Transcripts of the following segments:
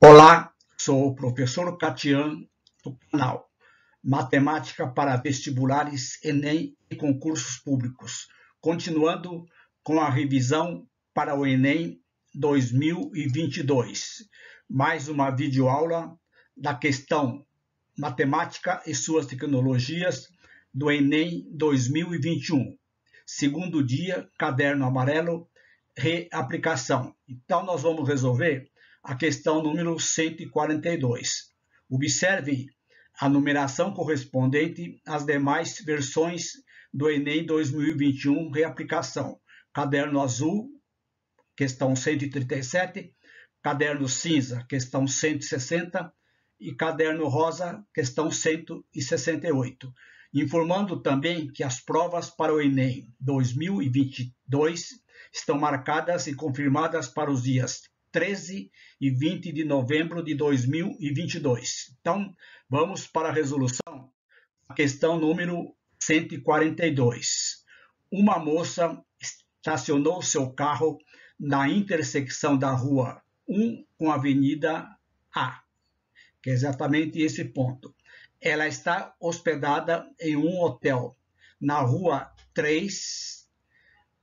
Olá, sou o professor Catian do canal Matemática para Vestibulares, ENEM e Concursos Públicos, continuando com a revisão para o ENEM 2022. Mais uma videoaula da questão Matemática e suas tecnologias do ENEM 2021. Segundo dia, caderno amarelo, reaplicação. Então, nós vamos resolver a questão número 142. Observe a numeração correspondente às demais versões do ENEM 2021, reaplicação. Caderno azul, questão 137, caderno cinza, questão 160 e caderno rosa, questão 168. Informando também que as provas para o ENEM 2022 estão marcadas e confirmadas para os dias 13 e 20 de novembro de 2022. Então, vamos para a resolução da questão número 142. Uma moça estacionou seu carro na intersecção da rua 1 com a avenida A, que é exatamente esse ponto. Ela está hospedada em um hotel na rua 3,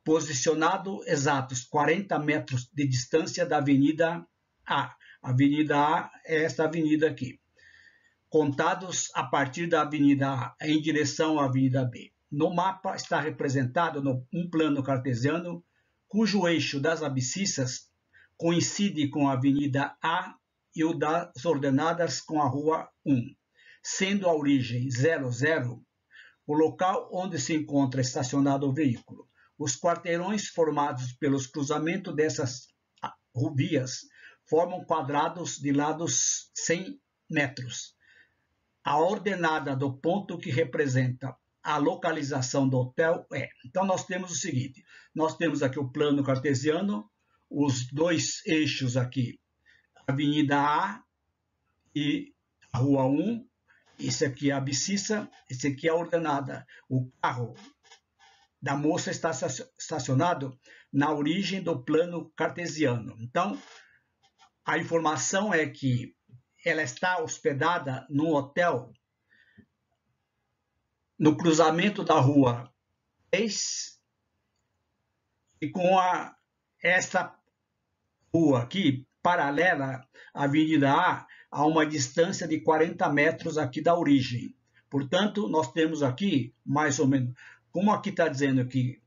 posicionado exatos 40 metros de distância da Avenida A. Avenida A é esta avenida aqui. Contados a partir da Avenida A em direção à Avenida B. No mapa está representado um plano cartesiano cujo eixo das abscissas coincide com a Avenida A e o das ordenadas com a Rua 1. Sendo a origem 00, o local onde se encontra estacionado o veículo. Os quarteirões formados pelos cruzamentos dessas vias formam quadrados de lados 100 metros. A ordenada do ponto que representa a localização do hotel é... Então, nós temos o seguinte. Nós temos aqui o plano cartesiano, os dois eixos aqui, Avenida A e a Rua 1. Esse aqui é a abscissa, esse aqui é a ordenada. O carro da moça está estacionado na origem do plano cartesiano. Então, a informação é que ela está hospedada num hotel no cruzamento da rua 3 e com essa rua aqui, paralela à Avenida A, a uma distância de 40 metros aqui da origem. Portanto, nós temos aqui, mais ou menos... Como aqui está dizendo que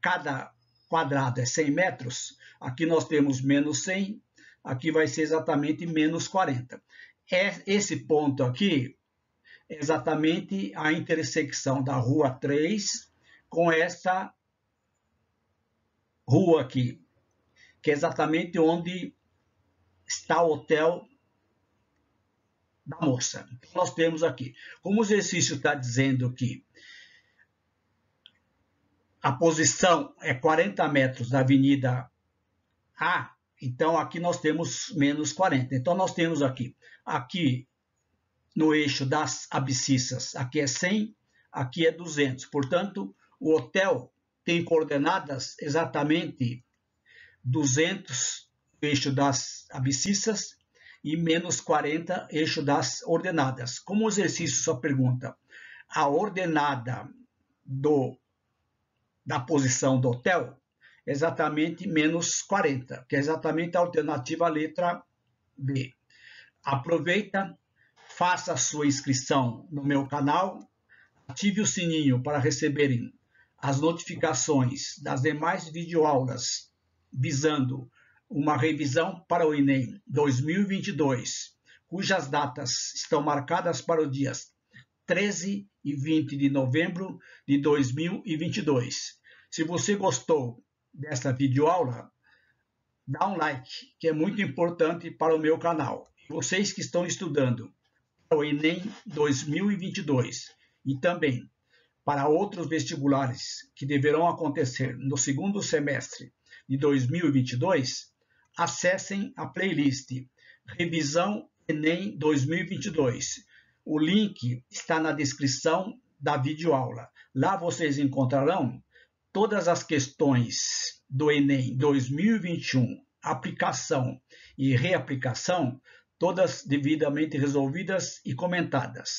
cada quadrado é 100 metros, aqui nós temos menos 100, aqui vai ser exatamente menos 40. Esse ponto aqui é exatamente a intersecção da Rua 3 com essa rua aqui, que é exatamente onde está o hotel da moça. Nós temos aqui, como o exercício está dizendo que a posição é 40 metros da Avenida A, então aqui nós temos menos 40. Então nós temos aqui no eixo das abscissas, aqui é 100, aqui é 200. Portanto, o hotel tem coordenadas exatamente 200, eixo das abscissas, e menos 40, eixo das ordenadas. Como o exercício só pergunta a ordenada da posição do hotel, exatamente menos 40, que é exatamente a alternativa letra B. Aproveita, faça a sua inscrição no meu canal, ative o sininho para receberem as notificações das demais videoaulas visando uma revisão para o ENEM 2022, cujas datas estão marcadas para os dias 13 e 20 de novembro de 2022. Se você gostou desta videoaula, dá um like, que é muito importante para o meu canal. Vocês que estão estudando para o ENEM 2022 e também para outros vestibulares que deverão acontecer no segundo semestre de 2022, acessem a playlist Revisão ENEM 2022. O link está na descrição da videoaula. Lá vocês encontrarão todas as questões do ENEM 2021, aplicação e reaplicação, todas devidamente resolvidas e comentadas.